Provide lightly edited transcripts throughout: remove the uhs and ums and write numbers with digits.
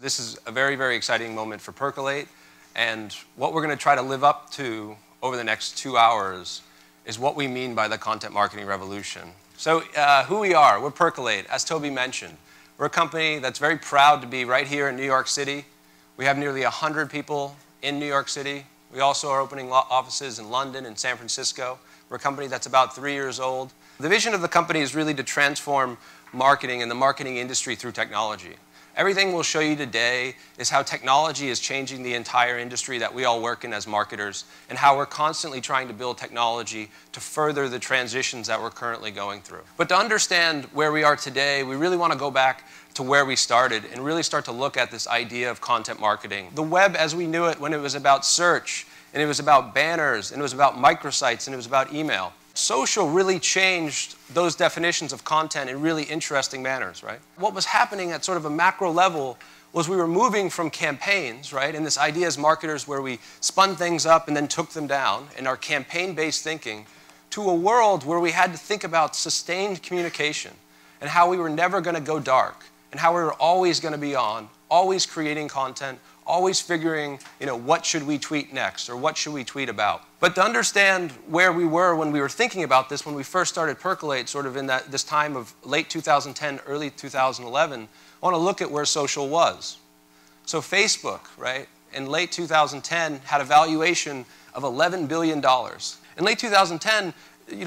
This is a very, very exciting moment for Percolate, and what we're going to try to live up to over the next 2 hours is what we mean by the content marketing revolution. So who we are, we're Percolate, as Toby mentioned. We're a company that's very proud to be right here in New York City. We have nearly 100 people in New York City. We also are opening offices in London and San Francisco. We're a company that's about 3 years old. The vision of the company is really to transform marketing and the marketing industry through technology. Everything we'll show you today is how technology is changing the entire industry that we all work in as marketers, and how we're constantly trying to build technology to further the transitions that we're currently going through. But to understand where we are today, we really want to go back to where we started and really start to look at this idea of content marketing. The web as we knew it when it was about search, and it was about banners, and it was about microsites, and it was about email. Social really changed those definitions of content in really interesting manners, right? What was happening at sort of a macro level was we were moving from campaigns, right? And this idea as marketers where we spun things up and then took them down in our campaign-based thinking, to a world where we had to think about sustained communication and how we were never going to go dark and how we were always going to be on, always creating content, always figuring, what should we tweet next or what should we tweet about. But to understand where we were when we were thinking about this, when we first started Percolate, sort of in this time of late 2010, early 2011, I want to look at where social was. So Facebook, right, in late 2010 had a valuation of $11 billion. In late 2010,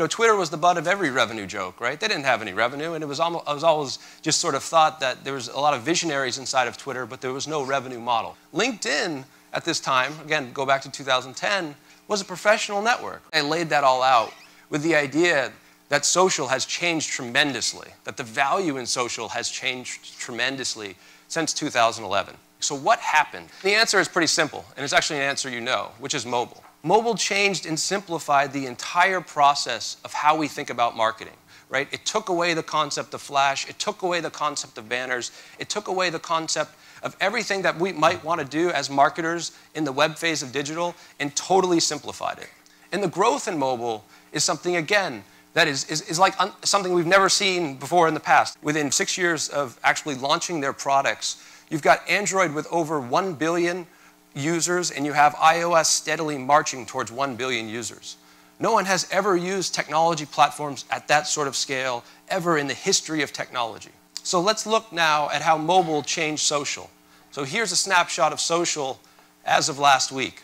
Twitter was the butt of every revenue joke, right? They didn't have any revenue, and it was always just sort of thought that there was a lot of visionaries inside of Twitter, but there was no revenue model. LinkedIn at this time, again, go back to 2010, was a professional network. I laid that all out with the idea that social has changed tremendously, that the value in social has changed tremendously since 2011. So what happened? The answer is pretty simple, and it's actually an answer you know, which is mobile. Mobile changed and simplified the entire process of how we think about marketing, right? It took away the concept of flash. It took away the concept of banners. It took away the concept of everything that we might want to do as marketers in the web phase of digital, and totally simplified it. And the growth in mobile is something, again, that is like something we've never seen before in the past. Within 6 years of actually launching their products, you've got Android with over 1 billion users, and you have iOS steadily marching towards 1 billion users. No one has ever used technology platforms at that sort of scale ever in the history of technology. So let's look now at how mobile changed social. So here's a snapshot of social as of last week.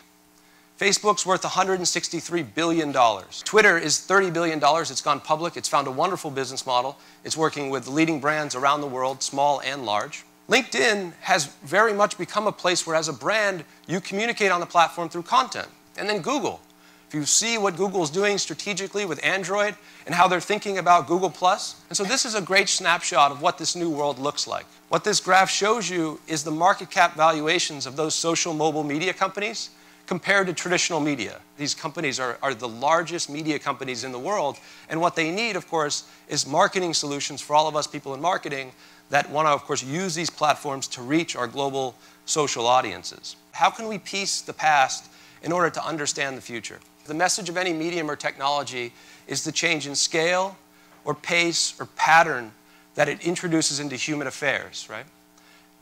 Facebook's worth $163 billion. Twitter is $30 billion. It's gone public. It's found a wonderful business model. It's working with leading brands around the world, small and large. LinkedIn has very much become a place where, as a brand, you communicate on the platform through content. And then Google. If you see what Google's doing strategically with Android and how they're thinking about Google+. And so this is a great snapshot of what this new world looks like. What this graph shows you is the market cap valuations of those social mobile media companies compared to traditional media. These companies are the largest media companies in the world, and what they need, of course, is marketing solutions for all of us people in marketing that want to, of course, use these platforms to reach our global social audiences. How can we piece the past in order to understand the future? The message of any medium or technology is the change in scale or pace or pattern that it introduces into human affairs, right?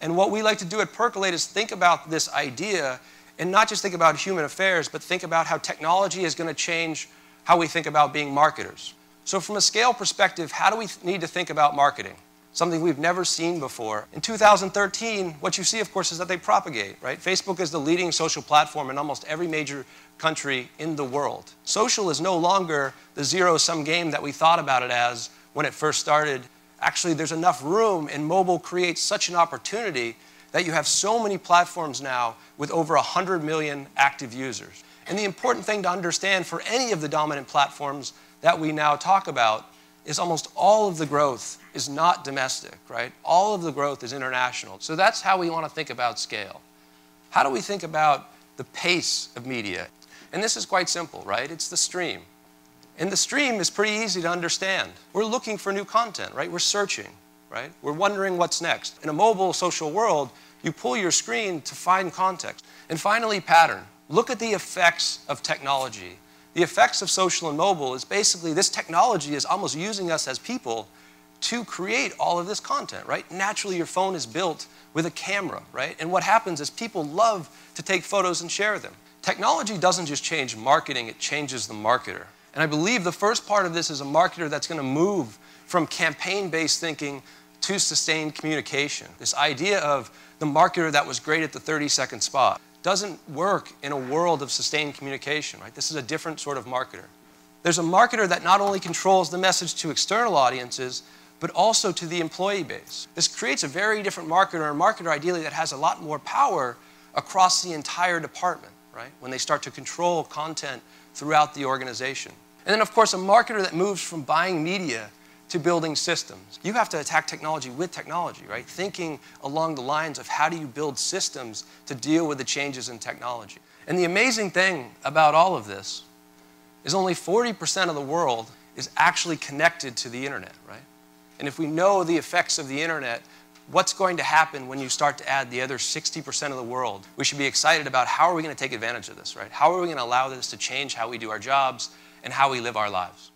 And what we like to do at Percolate is think about this idea, and not just think about human affairs, but think about how technology is going to change how we think about being marketers. So from a scale perspective, how do we need to think about marketing? Something we've never seen before. In 2013, what you see, of course, is that they propagate, right? Facebook is the leading social platform in almost every major country in the world. Social is no longer the zero-sum game that we thought about it as when it first started. Actually, there's enough room, and mobile creates such an opportunity that you have so many platforms now with over 100 million active users. And the important thing to understand for any of the dominant platforms that we now talk about is almost all of the growth is not domestic, right? All of the growth is international. So that's how we want to think about scale. How do we think about the pace of media? And this is quite simple, right? It's the stream. And the stream is pretty easy to understand. We're looking for new content, right? We're searching. Right? We're wondering what's next. In a mobile social world, you pull your screen to find context. And finally, pattern. Look at the effects of technology. The effects of social and mobile is basically this technology is almost using us as people to create all of this content, right? Naturally, your phone is built with a camera, right? And what happens is people love to take photos and share them. Technology doesn't just change marketing, it changes the marketer. And I believe the first part of this is a marketer that's going to move from campaign-based thinking to sustained communication. This idea of the marketer that was great at the 30-second spot doesn't work in a world of sustained communication, right? This is a different sort of marketer. There's a marketer that not only controls the message to external audiences, but also to the employee base. This creates a very different marketer, and a marketer ideally that has a lot more power across the entire department, right? When they start to control content throughout the organization. And then, of course, a marketer that moves from buying media to building systems. You have to attack technology with technology, right? Thinking along the lines of how do you build systems to deal with the changes in technology. And the amazing thing about all of this is only 40% of the world is actually connected to the internet, right? And if we know the effects of the internet, what's going to happen when you start to add the other 60% of the world? We should be excited about how are we going to take advantage of this, right? How are we going to allow this to change how we do our jobs and how we live our lives?